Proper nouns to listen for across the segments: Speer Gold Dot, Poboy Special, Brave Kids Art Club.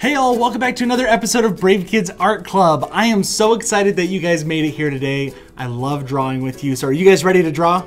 Hey all, welcome back to another episode of Brave Kids Art Club. I am so excited that you guys made it here today. I love drawing with you. So are you guys ready to draw?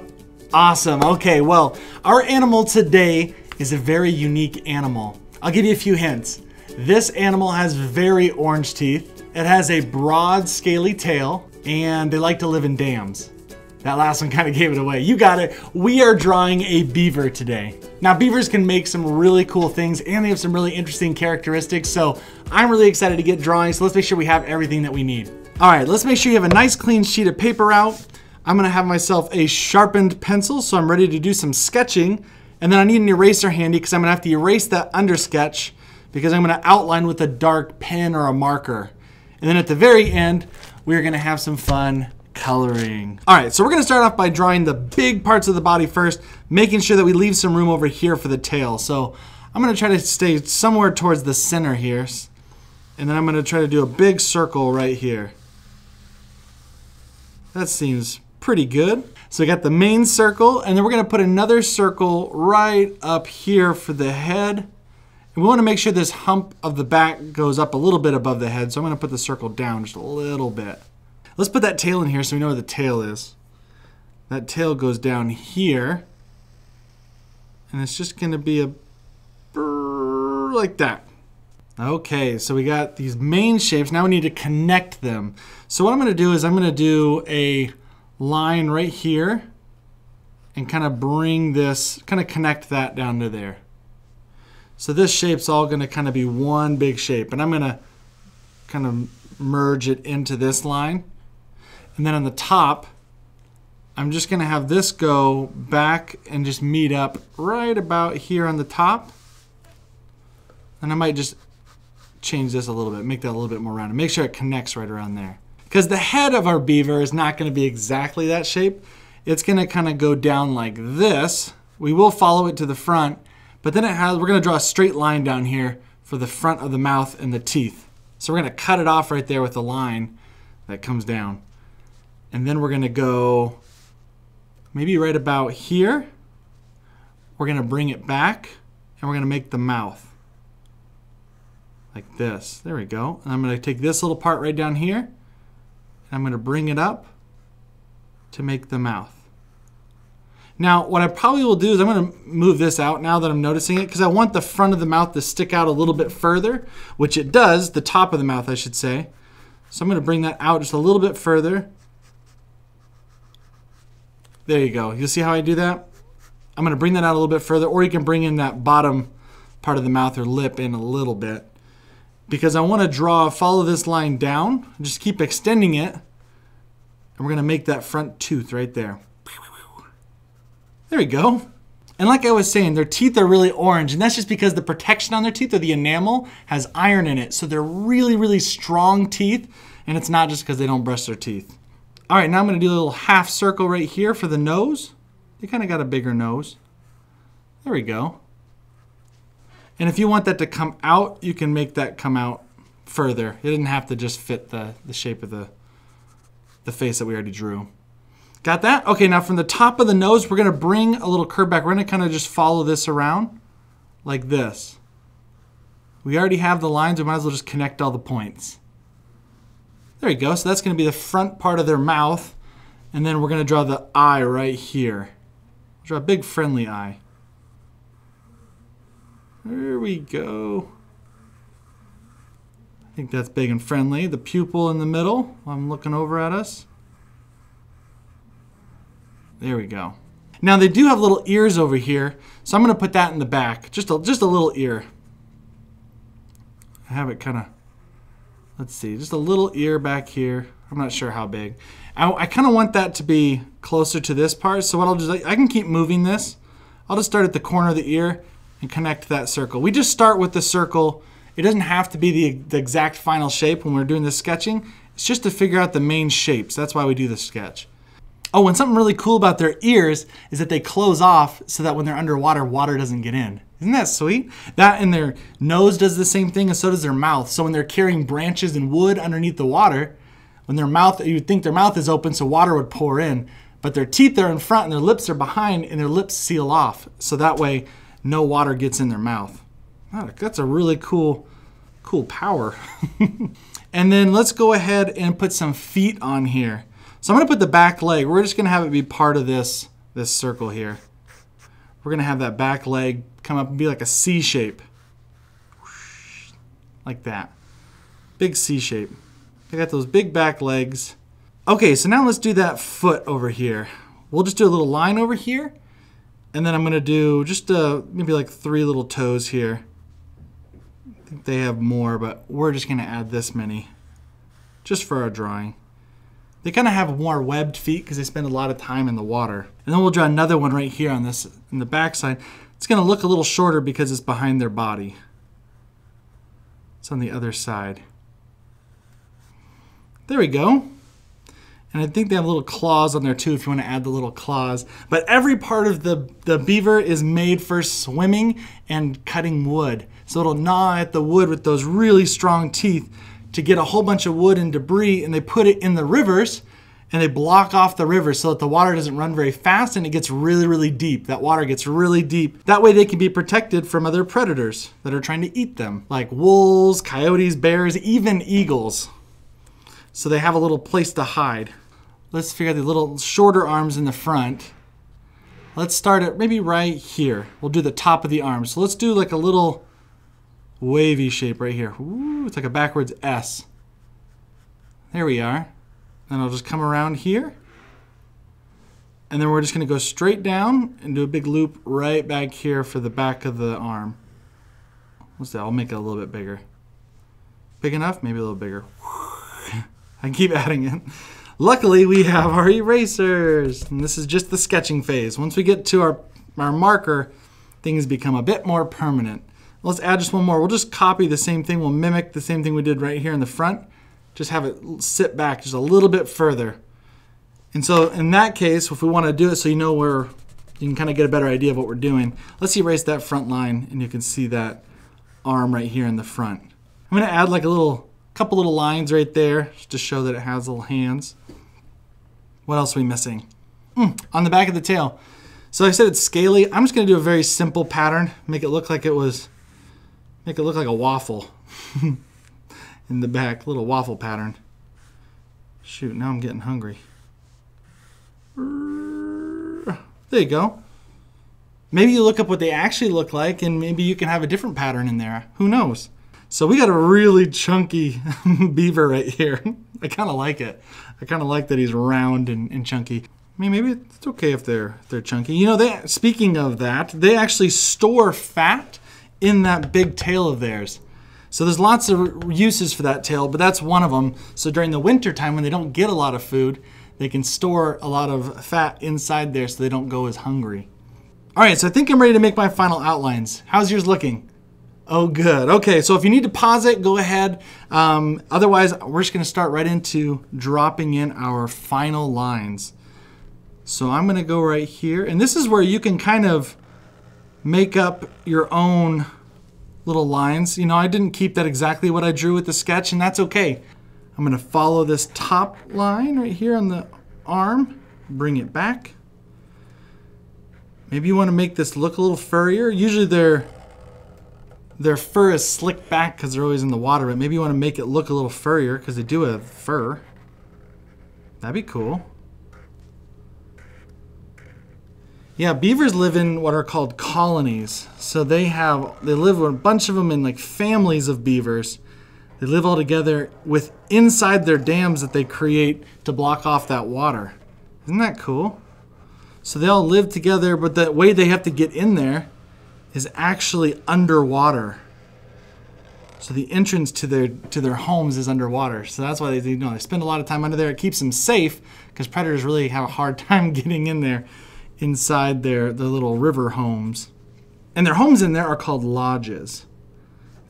Awesome, okay, well, our animal today is a very unique animal. I'll give you a few hints. This animal has very orange teeth. It has a broad, scaly tail, and they like to live in dams. That last one kind of gave it away. You got it. We are drawing a beaver today. Now, beavers can make some really cool things and they have some really interesting characteristics. So I'm really excited to get drawing. So let's make sure we have everything that we need. All right, let's make sure you have a nice clean sheet of paper out. I'm gonna have myself a sharpened pencil so I'm ready to do some sketching. And then I need an eraser handy because I'm gonna have to erase that under sketch because I'm gonna outline with a dark pen or a marker. And then at the very end, we're gonna have some fun coloring. All right, so we're gonna start off by drawing the big parts of the body first, making sure that we leave some room over here for the tail. So I'm gonna try to stay somewhere towards the center here, and then I'm gonna try to do a big circle right here. That seems pretty good. So we got the main circle, and then we're gonna put another circle right up here for the head. And we wanna make sure this hump of the back goes up a little bit above the head, so I'm gonna put the circle down just a little bit. Let's put that tail in here so we know where the tail is. That tail goes down here. And it's just gonna be a brrr, like that. Okay, so we got these main shapes. Now we need to connect them. So what I'm gonna do is I'm gonna do a line right here and kind of bring this, kind of connect that down to there. So this shape's all gonna kind of be one big shape. And I'm gonna kind of merge it into this line. And then on the top, I'm just gonna have this go back and just meet up right about here on the top. And I might just change this a little bit, make that a little bit more rounded. Make sure it connects right around there. Because the head of our beaver is not gonna be exactly that shape. It's gonna kind of go down like this. We will follow it to the front, but then it has, we're gonna draw a straight line down here for the front of the mouth and the teeth. So we're gonna cut it off right there with a line that comes down. And then we're gonna go maybe right about here. We're gonna bring it back and we're gonna make the mouth like this. There we go. And I'm gonna take this little part right down here and I'm gonna bring it up to make the mouth. Now, what I probably will do is I'm gonna move this out now that I'm noticing it because I want the front of the mouth to stick out a little bit further, which it does, the top of the mouth, I should say. So I'm gonna bring that out just a little bit further. There you go. You'll see how I do that? I'm gonna bring that out a little bit further, or you can bring in that bottom part of the mouth or lip in a little bit. Because I wanna draw, follow this line down, just keep extending it, and we're gonna make that front tooth right there. There we go. And like I was saying, their teeth are really orange, and that's just because the protection on their teeth or the enamel has iron in it. So they're really, really strong teeth, and it's not just because they don't brush their teeth. All right, now I'm gonna do a little half circle right here for the nose. They kind of got a bigger nose. There we go. And if you want that to come out, you can make that come out further. It didn't have to just fit the shape of the face that we already drew. Got that? Okay, now from the top of the nose, we're gonna bring a little curve back. We're gonna kind of just follow this around like this. We already have the lines, we might as well just connect all the points. There you go, so that's gonna be the front part of their mouth, and then we're gonna draw the eye right here. Draw a big friendly eye. There we go. I think that's big and friendly. The pupil in the middle, I'm looking over at us. There we go. Now they do have little ears over here, so I'm gonna put that in the back, just a little ear. I have it kinda, let's see, just a little ear back here. I'm not sure how big. I kind of want that to be closer to this part. So what I'll do is I can keep moving this. I'll just start at the corner of the ear and connect that circle. We just start with the circle. It doesn't have to be the exact final shape when we're doing this sketching. It's just to figure out the main shapes. That's why we do the sketch. Oh, and something really cool about their ears is that they close off so that when they're underwater, water doesn't get in. Isn't that sweet? That and their nose does the same thing, and so does their mouth. So when they're carrying branches and wood underneath the water, when their mouth, you'd think their mouth is open so water would pour in, but their teeth are in front and their lips are behind and their lips seal off. So that way, no water gets in their mouth. That's a really cool Cool power. And then let's go ahead and put some feet on here. So I'm gonna put the back leg. We're just gonna have it be part of this circle here. We're gonna have that back leg come up and be like a C shape. Like that. Big C shape. I got those big back legs. Okay, so now let's do that foot over here. We'll just do a little line over here. And then I'm gonna do just maybe like 3 little toes here. I think they have more, but we're just gonna add this many just for our drawing. They kind of have more webbed feet because they spend a lot of time in the water. And then we'll draw another one right here on this, in the backside. It's gonna look a little shorter because it's behind their body. It's on the other side. There we go. And I think they have little claws on there too if you want to add the little claws. But every part of the beaver is made for swimming and cutting wood. So it'll gnaw at the wood with those really strong teeth to get a whole bunch of wood and debris, and they put it in the rivers and they block off the river so that the water doesn't run very fast and it gets really, really deep. That water gets really deep. That way they can be protected from other predators that are trying to eat them, like wolves, coyotes, bears, even eagles. So they have a little place to hide. Let's figure out the little shorter arms in the front. Let's start at maybe right here. We'll do the top of the arm. So let's do like a little wavy shape right here. Ooh, it's like a backwards S. There we are. Then I'll just come around here. And then we're just gonna go straight down and do a big loop right back here for the back of the arm. What's that? I'll make it a little bit bigger. Big enough? Maybe a little bigger. I keep adding it. Luckily, we have our erasers, and this is just the sketching phase. Once we get to our marker, things become a bit more permanent. Let's add just one more. We'll just copy the same thing. We'll mimic the same thing we did right here in the front. Just have it sit back just a little bit further. And so in that case, if we want to do it so you know where, you can kind of get a better idea of what we're doing. Let's erase that front line, and you can see that arm right here in the front. I'm going to add like a couple little lines right there just to show that it has little hands. What else are we missing? On the back of the tail. So I said it's scaly. I'm just gonna do a very simple pattern, make it look like a waffle in the back, little waffle pattern. Shoot, now I'm getting hungry. There you go. Maybe you look up what they actually look like and maybe you can have a different pattern in there. Who knows? So we got a really chunky beaver right here. I kind of like it. I kind of like that he's round and chunky. I mean, maybe it's okay if they're chunky. You know, speaking of that, they actually store fat in that big tail of theirs. So there's lots of uses for that tail, but that's one of them. So during the winter time when they don't get a lot of food, they can store a lot of fat inside there so they don't go as hungry. All right, so I think I'm ready to make my final outlines. How's yours looking? Oh, good. Okay, so if you need to pause it, go ahead. Otherwise, we're just going to start right into dropping in our final lines. So I'm going to go right here, and this is where you can kind of make up your own little lines. You know, I didn't keep that exactly what I drew with the sketch, and that's okay. I'm going to follow this top line right here on the arm, bring it back. Maybe you want to make this look a little furrier. Usually their fur is slicked back because they're always in the water, but maybe you want to make it look a little furrier because they do have fur. That'd be cool. Yeah, beavers live in what are called colonies. So they live with a bunch of them in like families of beavers. They live all together inside their dams that they create to block off that water. Isn't that cool? So they all live together, but the way they have to get in there is actually underwater. So the entrance to their homes is underwater. So that's why they spend a lot of time under there. It keeps them safe because predators really have a hard time getting in there inside their little river homes. And their homes in there are called lodges.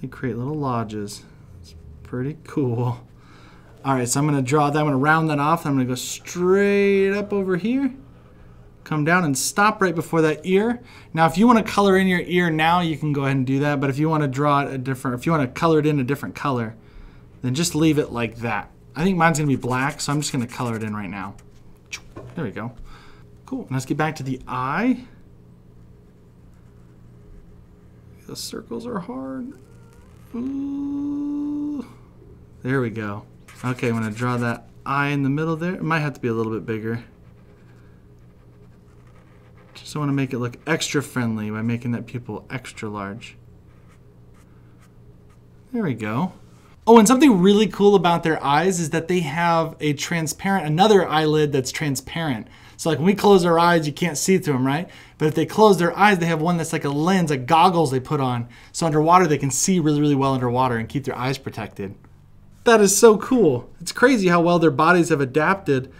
They create little lodges. It's pretty cool. All right, so I'm gonna draw that, I'm gonna round that off, and I'm gonna go straight up over here. Come down and stop right before that ear. Now, if you want to color in your ear now, you can go ahead and do that. But if you want to if you want to color it in a different color, then just leave it like that. I think mine's gonna be black, so I'm just gonna color it in right now. There we go. Cool, let's get back to the eye. The circles are hard. Ooh. There we go. Okay, I'm going to draw that eye in the middle there. It might have to be a little bit bigger. Just want to make it look extra friendly by making that pupil extra large. There we go. Oh, and something really cool about their eyes is that they have a transparent, another eyelid that's transparent. So like when we close our eyes, you can't see through them, right? But if they close their eyes, they have one that's like a lens, like goggles they put on. So underwater, they can see really, really well underwater and keep their eyes protected. That is so cool. It's crazy how well their bodies have adapted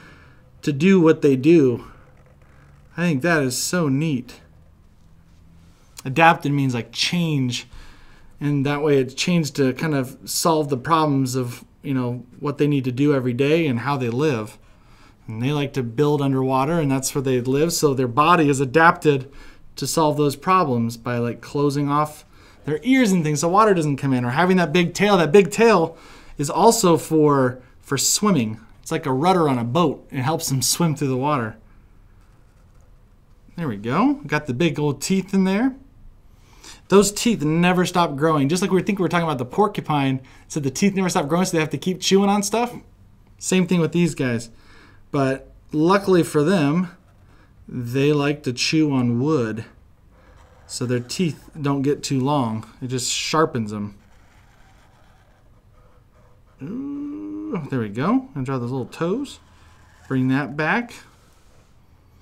to do what they do. I think that is so neat. Adapted means like change. And that way it's changed to kind of solve the problems of, you know, what they need to do every day and how they live. And they like to build underwater, and that's where they live. So their body is adapted to solve those problems by like closing off their ears and things so water doesn't come in, or having that big tail. That big tail is also for swimming. It's like a rudder on a boat. It helps them swim through the water. There we go. Got the big old teeth in there. Those teeth never stop growing. Just like we think we were talking about the porcupine, so the teeth never stop growing, so they have to keep chewing on stuff. Same thing with these guys. But luckily for them, they like to chew on wood, so their teeth don't get too long. It just sharpens them. Ooh, there we go. I'm gonna draw those little toes. Bring that back.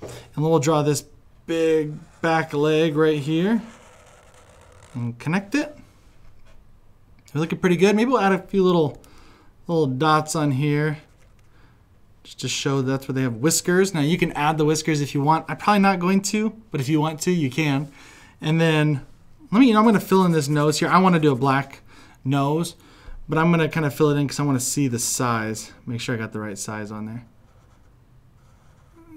And we'll draw this big back leg right here and connect it. They're looking pretty good. Maybe we'll add a few little dots on here just to show that's where they have whiskers. Now you can add the whiskers if you want. I'm probably not going to, but if you want to, you can. And then let me, you know, I'm going to fill in this nose here. I want to do a black nose, but I'm going to kind of fill it in because I want to see the size. Make sure I got the right size on there.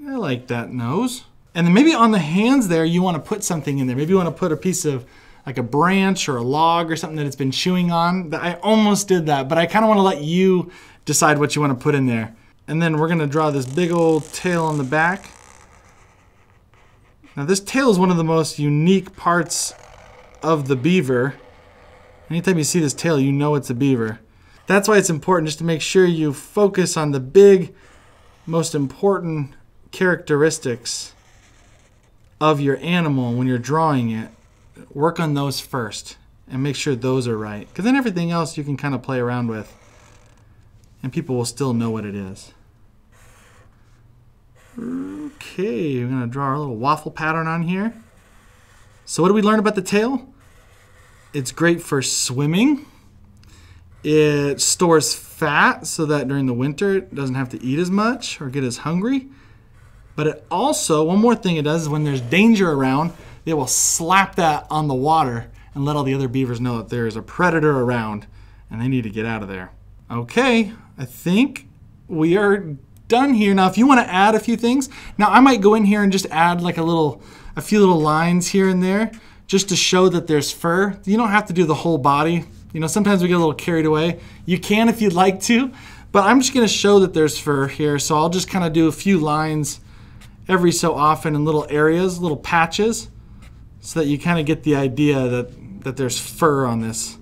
I like that nose. And then maybe on the hands there, you want to put something in there. Maybe you want to put a piece of like a branch or a log or something that it's been chewing on. I almost did that, but I kind of want to let you decide what you want to put in there. And then we're going to draw this big old tail on the back. Now this tail is one of the most unique parts of the beaver. Anytime you see this tail, you know it's a beaver. That's why it's important just to make sure you focus on the big, most important characteristics of your animal when you're drawing it. Work on those first and make sure those are right, because then everything else you can kind of play around with and people will still know what it is. Okay, we're going to draw our little waffle pattern on here. So what did we learn about the tail? It's great for swimming. It stores fat so that during the winter it doesn't have to eat as much or get as hungry. But it also, one more thing it does is when there's danger around, they will slap that on the water and let all the other beavers know that there is a predator around and they need to get out of there. Okay, I think we are done here. Now, if you want to add a few things, now I might go in here and just add like a few little lines here and there just to show that there's fur. You don't have to do the whole body. You know, sometimes we get a little carried away. You can if you'd like to, but I'm just going to show that there's fur here. So I'll just kind of do a few lines every so often in little areas, little patches, so that you kind of get the idea that there's fur on this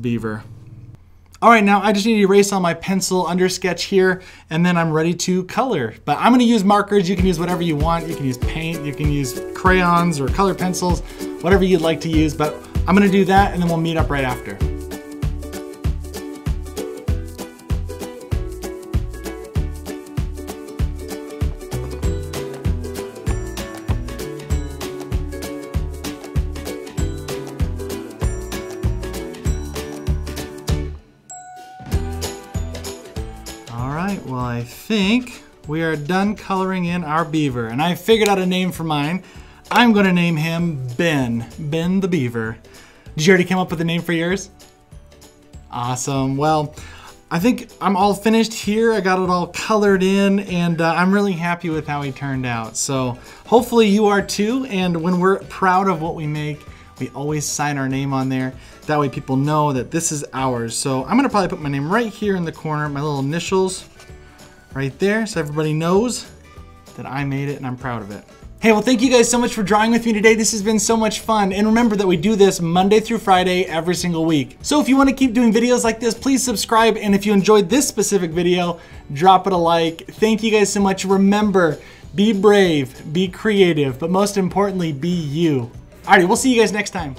beaver. All right, now I just need to erase on my pencil under sketch here, and then I'm ready to color. But I'm gonna use markers. You can use whatever you want. You can use paint, you can use crayons or color pencils, whatever you'd like to use, but I'm gonna do that and then we'll meet up right after. I think we are done coloring in our beaver, and I figured out a name for mine. I'm gonna name him Ben. Ben the Beaver. Did you already come up with a name for yours? Awesome. Well, I think I'm all finished here. I got it all colored in, and I'm really happy with how he turned out. So hopefully you are too, and when we're proud of what we make, we always sign our name on there. That way people know that this is ours. So I'm gonna probably put my name right here in the corner, my little initials. Right there, so everybody knows that I made it and I'm proud of it. Hey, well, thank you guys so much for drawing with me today. This has been so much fun. And remember that we do this Monday through Friday every single week. So if you want to keep doing videos like this, please subscribe. And if you enjoyed this specific video, drop it a like. Thank you guys so much. Remember, be brave, be creative, but most importantly, be you. Alrighty, we'll see you guys next time.